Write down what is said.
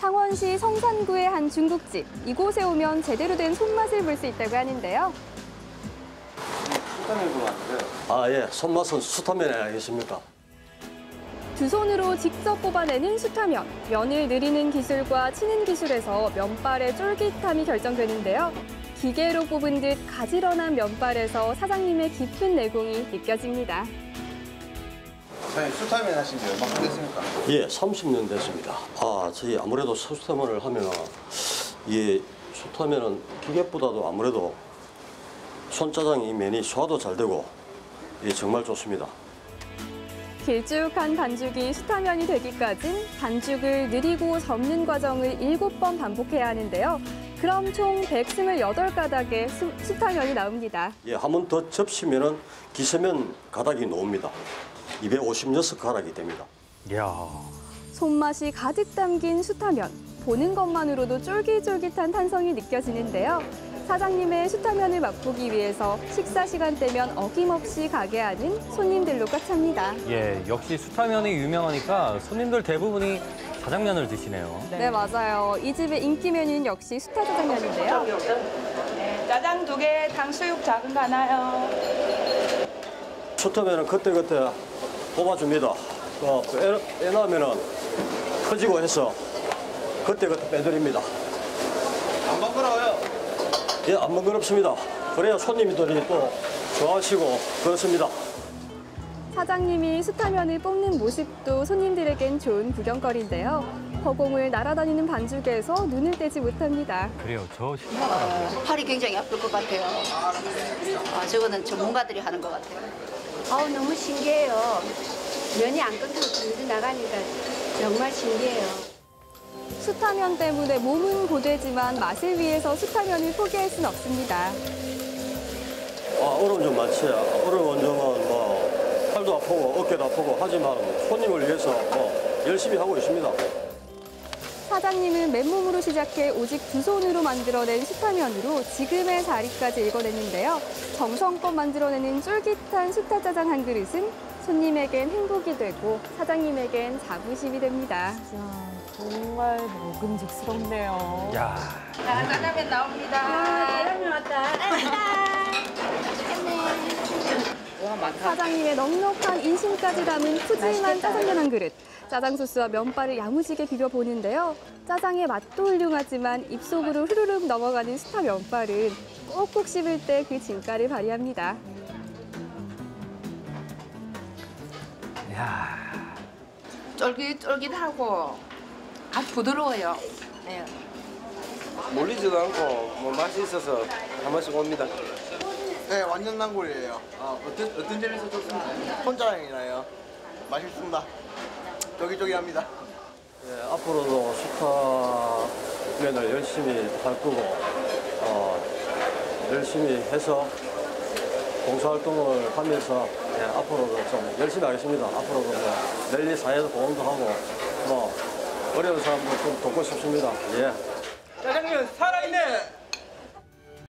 창원시 성산구의 한 중국집. 이곳에 오면 제대로 된 손맛을 볼 수 있다고 하는데요. 수타면으로 왔는데요. 아, 예. 손맛은 수타면 아니십니까? 두 손으로 직접 뽑아내는 수타면. 면을 늘리는 기술과 치는 기술에서 면발의 쫄깃함이 결정되는데요. 기계로 뽑은 듯 가지런한 면발에서 사장님의 깊은 내공이 느껴집니다. 사장님, 수타면 하신 지 얼마나 됐습니까? 예, 30년 됐습니다. 아, 저희 아무래도 수타면을 하면은, 예, 수타면은 기계보다도 아무래도 손짜장이 면이 소화도 잘 되고, 예, 정말 좋습니다. 길쭉한 반죽이 수타면이 되기까진 반죽을 늘리고 접는 과정을 7번 반복해야 하는데요. 그럼 총 128가닥의 수타면이 나옵니다. 예, 한 번 더 접시면은 기세면 가닥이 나옵니다. 256가닥이 됩니다. 이야. 손맛이 가득 담긴 수타면. 보는 것만으로도 쫄깃쫄깃한 탄성이 느껴지는데요. 사장님의 수타면을 맛보기 위해서 식사 시간대면 어김없이 가게 하는 손님들로 꽉 찹니다. 예, 역시 수타면이 유명하니까 손님들 대부분이 짜장면을 드시네요. 네, 네 맞아요. 이 집의 인기면인 역시 수타짜장면인데요. 네, 짜장 2개, 탕수육 작은 거 하나요. 수타면은 그때그때 뽑아줍니다. 애 나면은 커지고 해서 그때그때 빼드립니다. 안 번거로워요. 예, 안 번거롭습니다. 그래야 손님들이 또 좋아하시고 그렇습니다. 사장님이 수타면을 뽑는 모습도 손님들에겐 좋은 구경거리인데요. 허공을 날아다니는 반죽에서 눈을 떼지 못합니다. 그래요, 저 신기하더라고요. 팔이 굉장히 아플 것 같아요. 아, 저거는 전문가들이 하는 것 같아요. 아우, 너무 신기해요. 면이 안 끊기고 줄줄 나가니까 정말 신기해요. 수타면 때문에 몸은 고되지만 맛을 위해서 수타면을 포기할 순 없습니다. 아, 얼음 좀 많지. 얼음 원정은 뭐 팔도 아프고 어깨도 아프고 하지만 손님을 위해서 뭐 열심히 하고 있습니다. 사장님은 맨몸으로 시작해 오직 두 손으로 만들어낸 수타면으로 지금의 자리까지 일궈냈는데요. 정성껏 만들어내는 쫄깃한 수타짜장 한 그릇은 손님에겐 행복이 되고 사장님에겐 자부심이 됩니다. 진짜. 정말 먹음직스럽네요. 야. 자, 짜장면 나옵니다. 짜장면 왔다. 사장님의 넉넉한 인심까지 담은 푸짐한 짜장면 한 그릇. 짜장 소스와 면발을 야무지게 비벼보는데요. 짜장의 맛도 훌륭하지만 입속으로 후루룩 넘어가는 수타 면발은 꼭꼭 씹을 때 그 진가를 발휘합니다. 야. 쫄깃쫄깃하고 아주 부드러워요. 네. 몰리지도 않고 뭐 맛이 있어서 한 번씩 옵니다. 네, 완전 난골이에요. 아, 어떤 점에서 좋습니다. 혼자랑이라요. 맛있습니다. 쫄깃쫄깃합니다. 네, 앞으로도 수타면을 열심히 할 거고 열심히 해서 봉사활동을 하면서 네, 앞으로도 좀 열심히 하겠습니다. 앞으로도 랠리 사회에서 보험도 하고 뭐 어려운 사람도 좀 돕고 싶습니다. 예. 짜장면 살아있네!